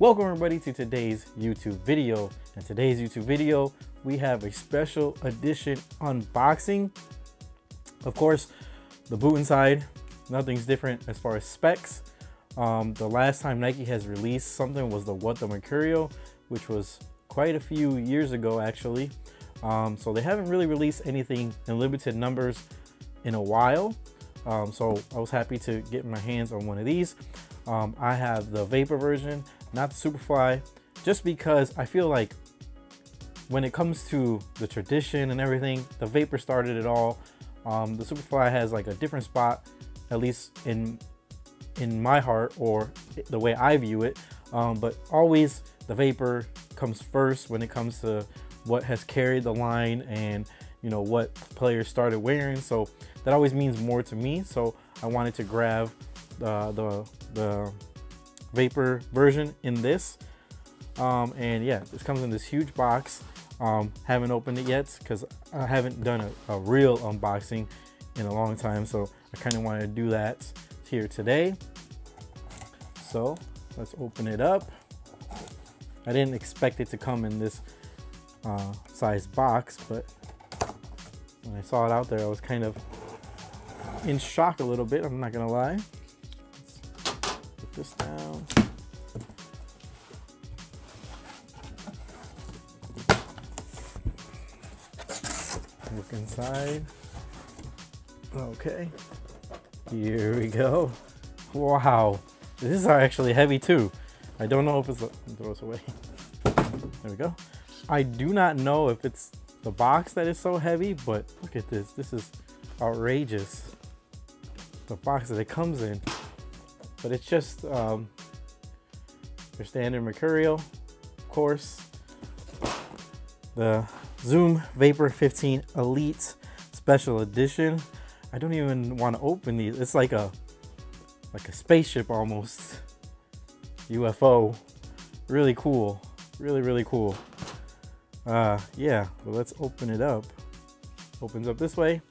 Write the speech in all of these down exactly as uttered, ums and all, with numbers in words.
Welcome everybody to today's YouTube video. In today's YouTube video, we have a special edition unboxing. Of course, the boot inside, nothing's different as far as specs. Um, the last time Nike has released something was the what the Mercurial, which was quite a few years ago actually. Um, so they haven't really released anything in limited numbers in a while. Um, so I was happy to get my hands on one of these. Um, I have the Vapor version, not the Superfly, just because I feel like when it comes to the tradition and everything, the Vapor started it all. Um, the Superfly has like a different spot, at least in in my heart or the way I view it. Um, but always the Vapor comes first when it comes to what has carried the line and you know what players started wearing, so that always means more to me. So I wanted to grab uh, the the Vapor version in this, um, and yeah, this comes in this huge box. Um, haven't opened it yet because I haven't done a, a real unboxing in a long time, so I kind of wanted to do that here today. So let's open it up. I didn't expect it to come in this uh, size box, but when I saw it out there, I was kind of in shock a little bit, I'm not gonna lie. Let's put this down. Look inside. Okay, here we go. Wow, these are actually heavy too. I don't know if it's, let me throw this away. There we go. I do not know if it's the box that is so heavy, but look at this. This is outrageous. The box that it comes in, but it's just um, your standard Mercurial, of course. The Zoom Vapor fifteen Elite Special Edition. I don't even want to open these. It's like a like a spaceship almost. U F O. Really cool. Really, really cool. Uh, yeah, well, let's open it up. Opens up this way.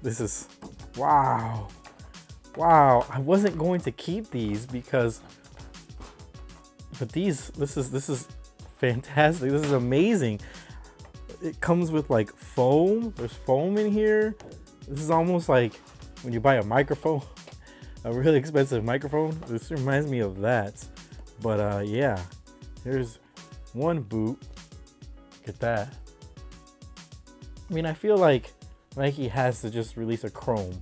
This is, wow. Wow, I wasn't going to keep these because, but these, this is, this is fantastic. This is amazing. It comes with like foam. There's foam in here. This is almost like when you buy a microphone, a really expensive microphone. This reminds me of that. But uh, yeah, here's one boot. Look at that. I mean, I feel like Nike has to just release a chrome.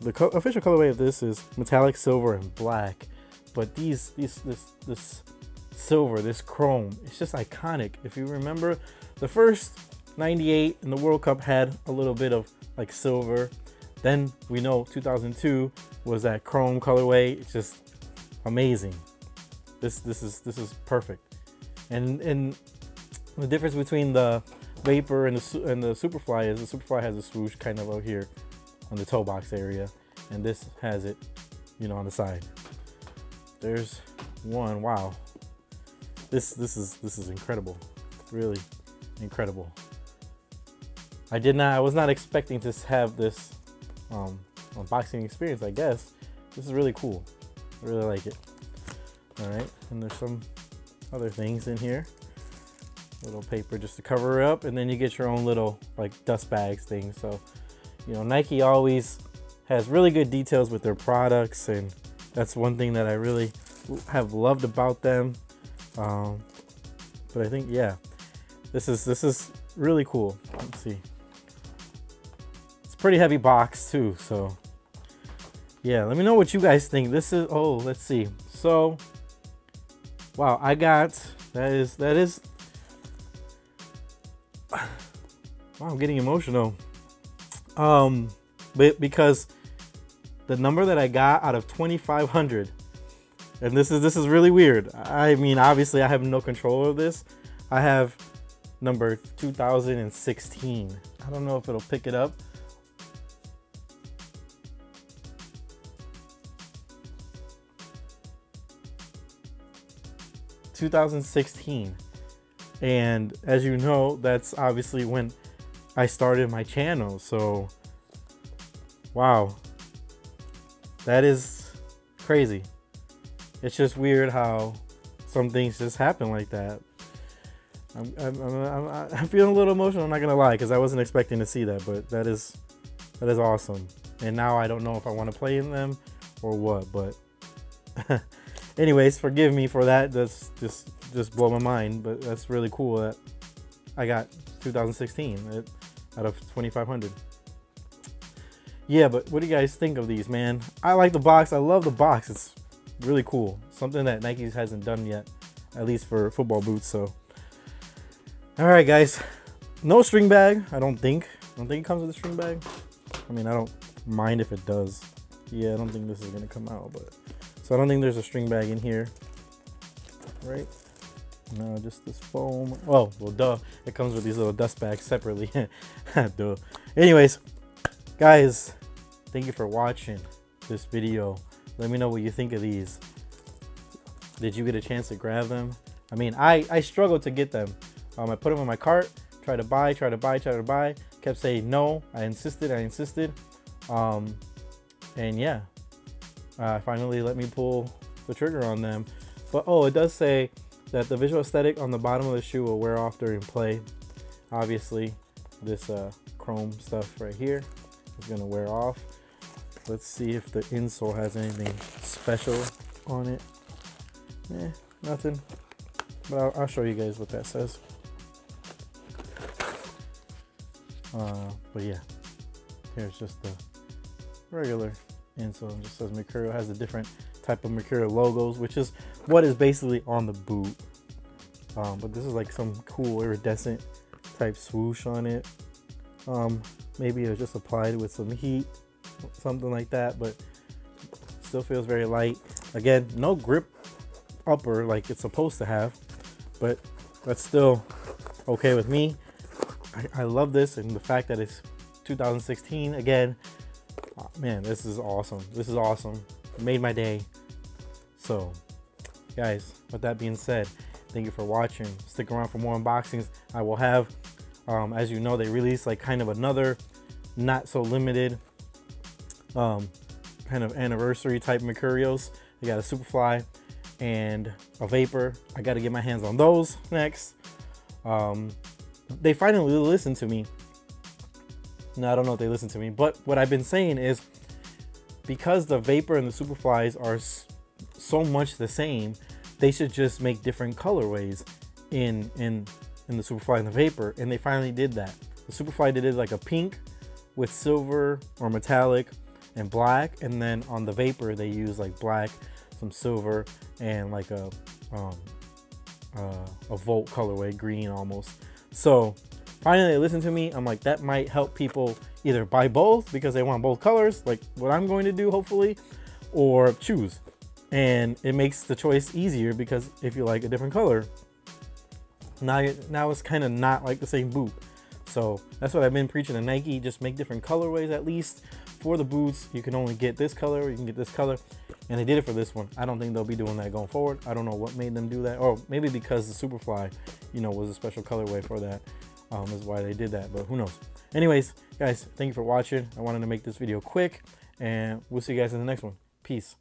The co official colorway of this is metallic silver and black, but these, these, this, this silver, this chrome, it's just iconic. If you remember, the first ninety-eight in the World Cup had a little bit of like silver. Then we know two thousand two was that chrome colorway. It's just amazing. This, this is, this is perfect. And, and the difference between the Vapor and the, and the Superfly is the Superfly has a swoosh kind of out here on the toe box area, and this has it, you know, on the side. There's one. Wow, this this is this is incredible, really incredible. I did not, I was not expecting to have this um, unboxing experience. I guess this is really cool. I really like it. All right, and there's some other things in here, little paper just to cover it up, and then you get your own little like dust bags thing. So you know, Nike always has really good details with their products, and that's one thing that I really have loved about them. Um, but I think, yeah, this is this is really cool. Let's see, it's a pretty heavy box too, so yeah, let me know what you guys think. This is, oh, let's see. So wow, I got, that is, that is, wow, I'm getting emotional. Um, but because the number that I got out of twenty-five hundred, and this is, this is really weird. I mean, obviously I have no control of this. I have number two thousand sixteen. I don't know if it'll pick it up. two thousand sixteen, and as you know, that's obviously when I started my channel. So wow, that is crazy. it's just weird how some things just happen like that. I'm, I'm, I'm, I'm feeling a little emotional, I'm not gonna lie, because I wasn't expecting to see that, but that is, that is awesome. And now I don't know if I want to play in them or what, but anyways, forgive me for that. That's just, just blow my mind, but that's really cool that I got two thousand sixteen out of twenty-five hundred. Yeah, but what do you guys think of these, man? I like the box, I love the box. It's really cool. Something that Nike hasn't done yet, at least for football boots, so. All right, guys, no string bag, I don't think. I don't think it comes with a string bag. I mean, I don't mind if it does. Yeah, I don't think this is gonna come out, but. So I don't think there's a string bag in here, right? No, just this foam. Oh, well, duh. It comes with these little dust bags separately. Duh. Anyways, guys, thank you for watching this video. Let me know what you think of these. Did you get a chance to grab them? I mean, I, I struggled to get them. Um, I put them in my cart, tried to buy, tried to buy, tried to buy. Kept saying no. I insisted, I insisted. Um, and yeah, uh, finally let me pull the trigger on them. But oh, it does say that the visual aesthetic on the bottom of the shoe will wear off during play. Obviously, this uh, chrome stuff right here is gonna wear off. Let's see if the insole has anything special on it. Eh, nothing. But I'll, I'll show you guys what that says. Uh, but yeah, here's just the regular insole. It just says Mercurial, has a different type of Mercurial logos, which is what is basically on the boot. Um, but this is like some cool iridescent type swoosh on it. Um, maybe it was just applied with some heat, something like that, but still feels very light. Again, no grip upper like it's supposed to have, but that's still okay with me. I, I love this, and the fact that it's two thousand sixteen again, oh, man, this is awesome. This is awesome. It made my day. So guys, with that being said, thank you for watching. Stick around for more unboxings. I will have, um, as you know, they released like kind of another not so limited um, kind of anniversary type Mercurials. They got a Superfly and a Vapor. I got to get my hands on those next. Um, they finally listened to me. Now, I don't know if they listened to me, but what I've been saying is because the Vapor and the Superflies are so much the same, they should just make different colorways in in in the Superfly and the Vapor, and they finally did that. The Superfly did it like a pink with silver or metallic and black, and then on the Vapor they use like black, some silver, and like a um, uh, a Volt colorway, green almost. So finally they listened to me. I'm like, that might help people either buy both because they want both colors, like what I'm going to do hopefully, or choose. And it makes the choice easier because if you like a different color, now, now it's kind of not like the same boot. So that's what I've been preaching to Nike. Just make different colorways at least for the boots. You can only get this color, or you can get this color. And they did it for this one. I don't think they'll be doing that going forward. I don't know what made them do that. Or maybe because the Superfly, you know, was a special colorway for that, um, is why they did that. But who knows? Anyways, guys, thank you for watching. I wanted to make this video quick, and we'll see you guys in the next one. Peace.